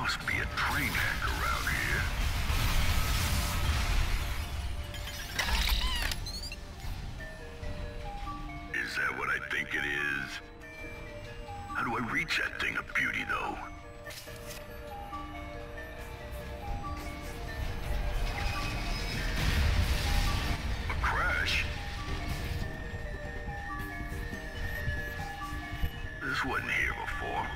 must be a train wreck around here. Is that what I think it is? How do I reach that thing of beauty, though? This wasn't here before.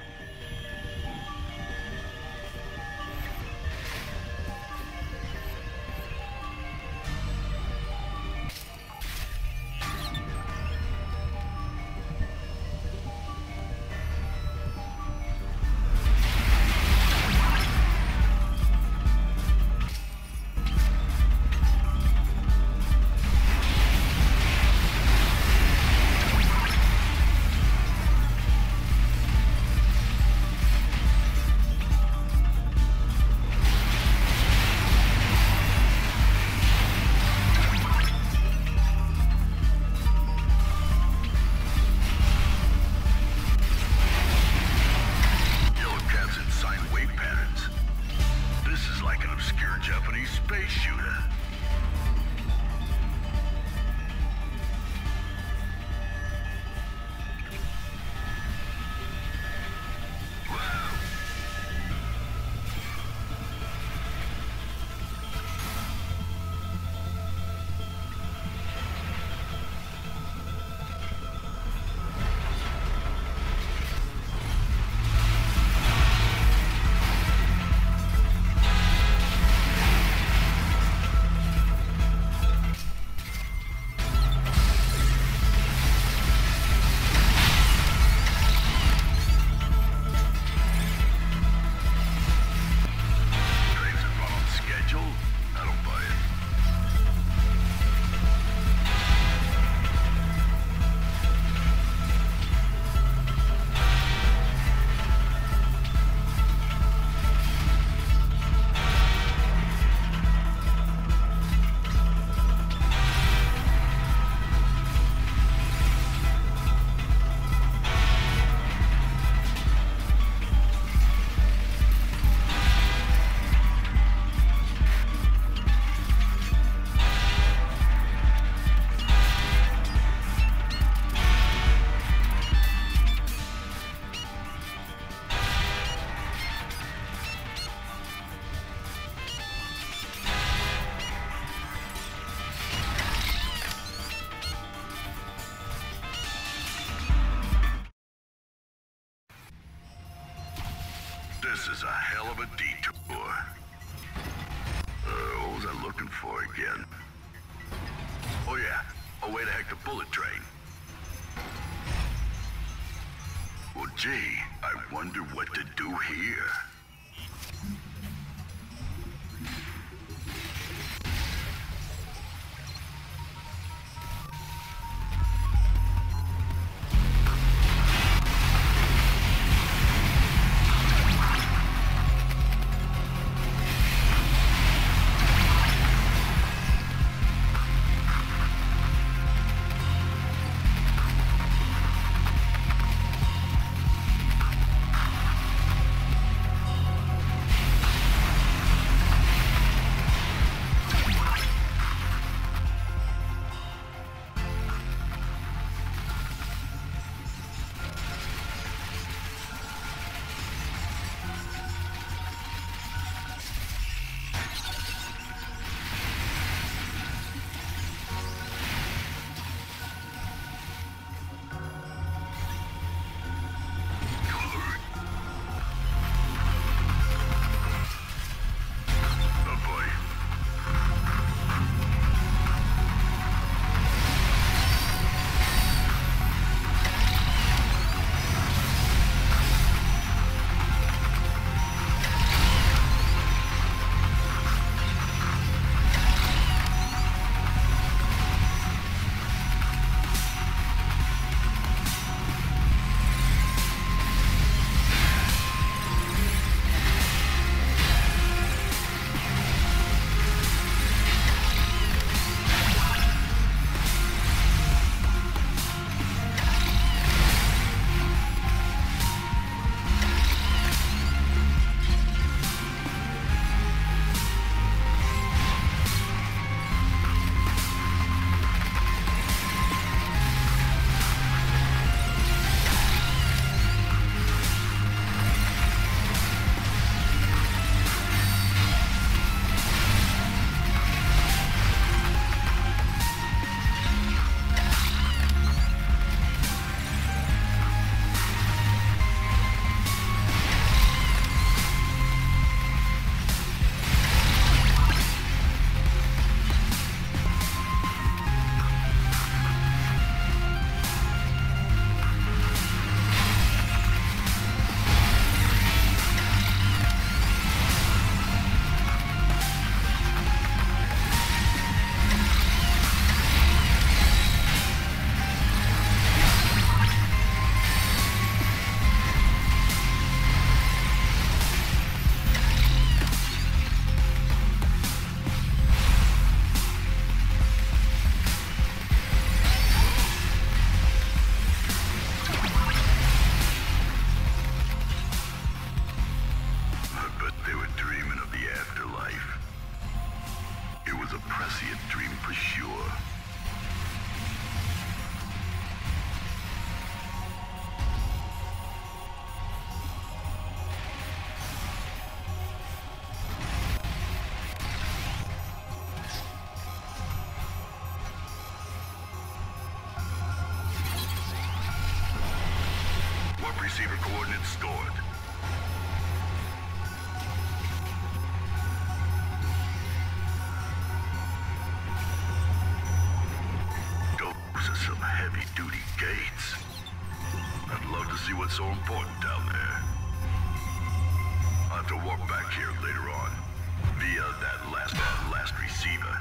This is a hell of a detour. What was I looking for again? Oh yeah, a way to hack the bullet train. Well gee, I wonder what to do here. receiver coordinates stored. Those are some heavy-duty gates. I'd love to see what's so important down there. I'll have to walk back here later on, via that last receiver.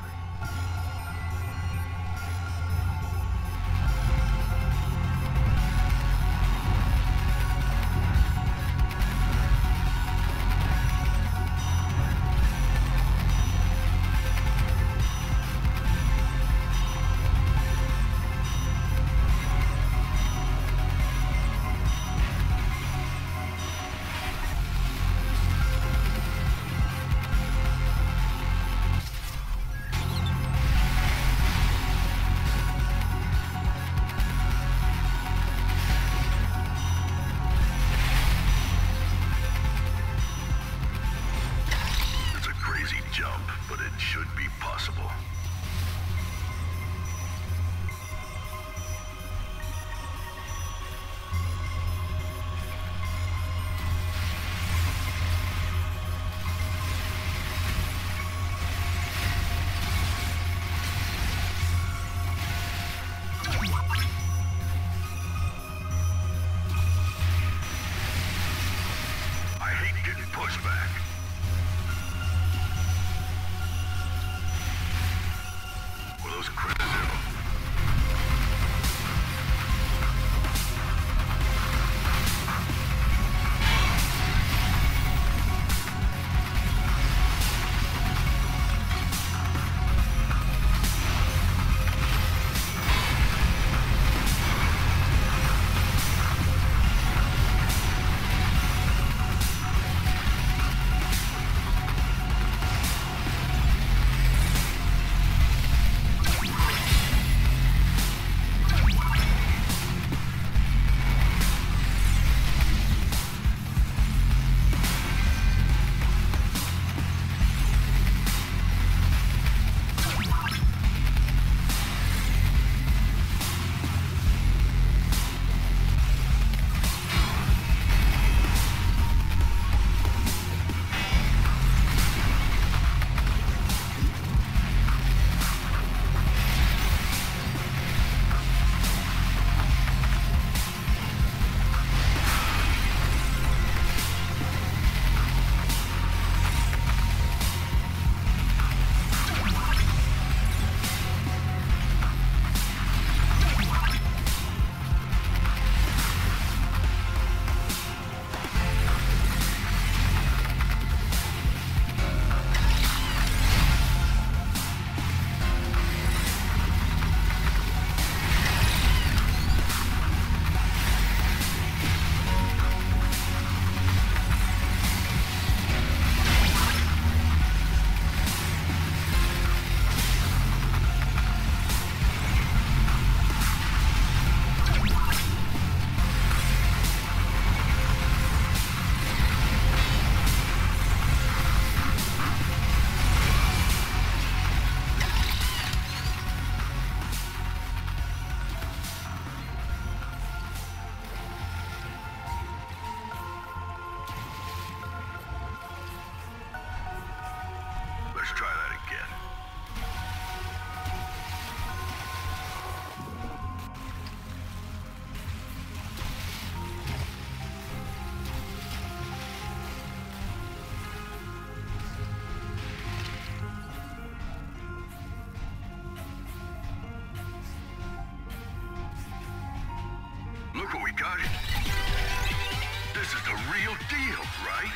This is the real deal, right?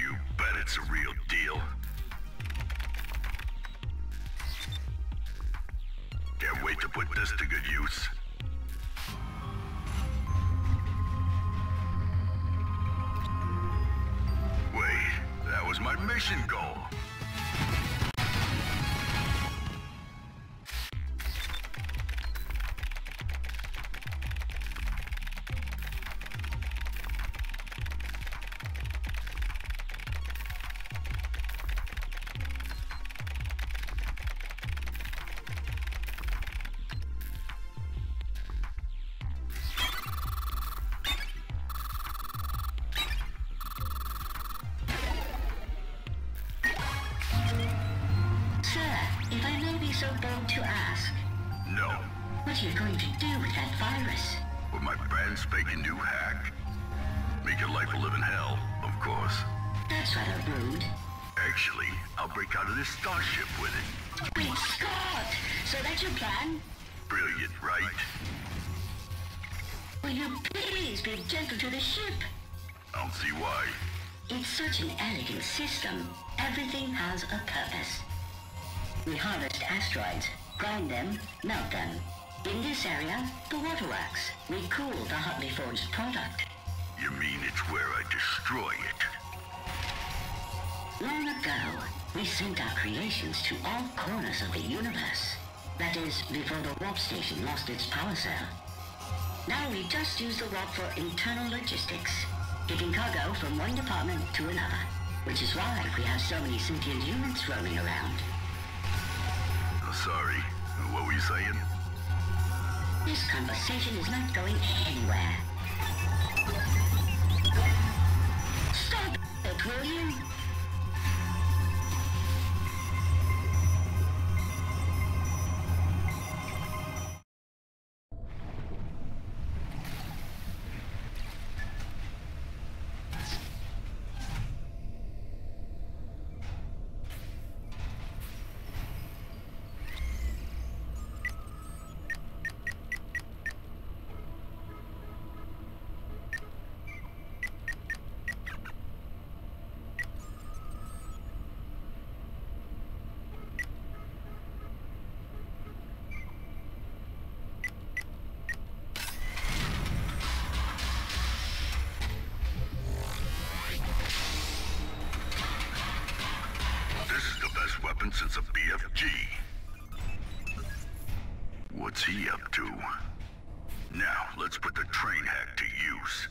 You bet it's a real deal. Can't wait to put this to good use. Wait, that was my mission goal. so bold to ask? No. What are you going to do with that virus? With my brand spanking new hack. Make your life a living hell, of course. That's rather rude. Actually, I'll break out of this starship with it. Great Scott! So that's your plan? Brilliant, right? Will you please be gentle to the ship? I don't see why. It's such an elegant system. Everything has a purpose. We harvest asteroids, grind them, melt them. In this area, the water works. We cool the hotly forged product. You mean it's where I destroy it? Long ago, we sent our creations to all corners of the universe. That is, before the warp station lost its power cell. Now we just use the warp for internal logistics, getting cargo from one department to another, which is why we have so many sentient humans roaming around. I'm sorry, what were you saying? This conversation is not going anywhere. Stop it, will you? Since a BFG. What's he up to? Now, let's put the train hack to use.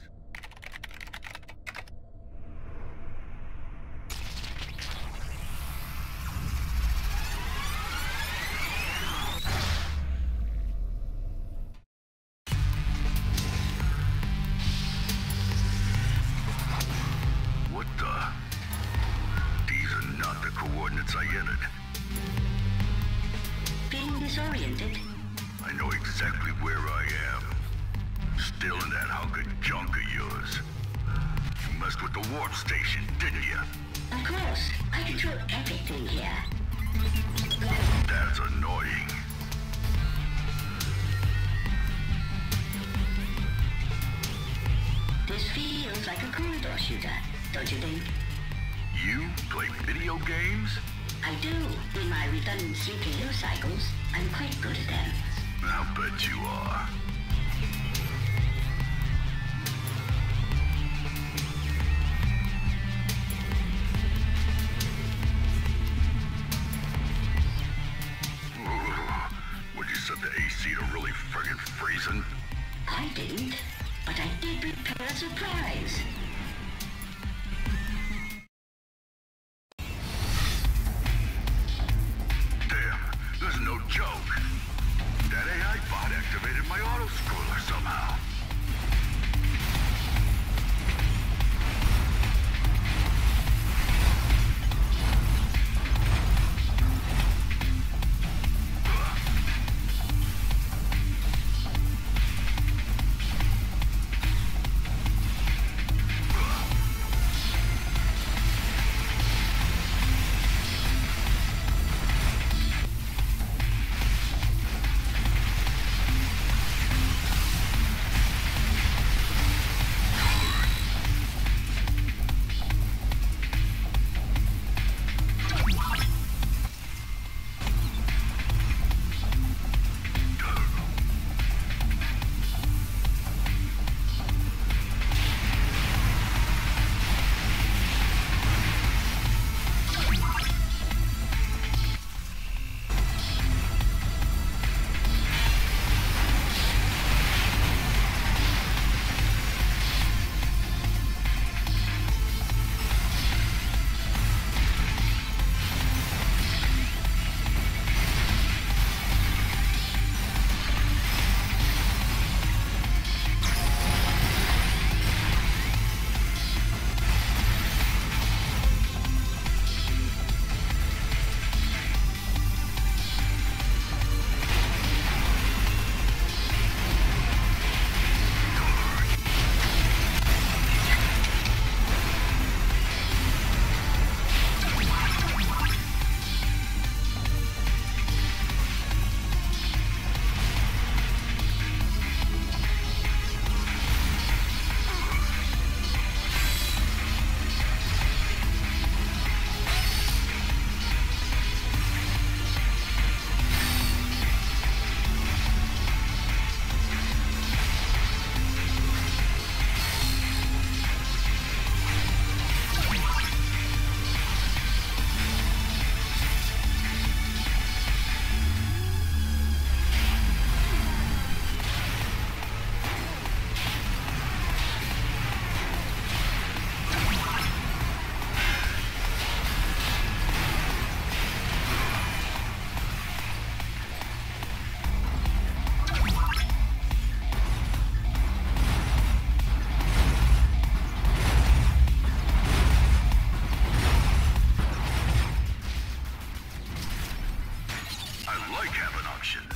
like having options.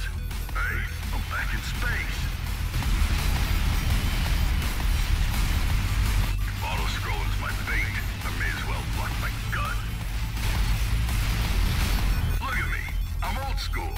Hey, I'm back in space. If auto-scrolling's my fate, I may as well block my gun. Look at me, I'm old school.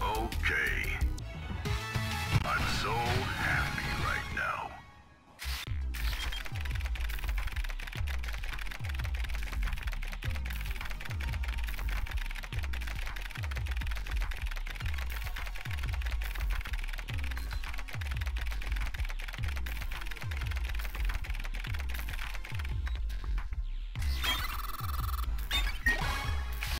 Okay. I'm so happy.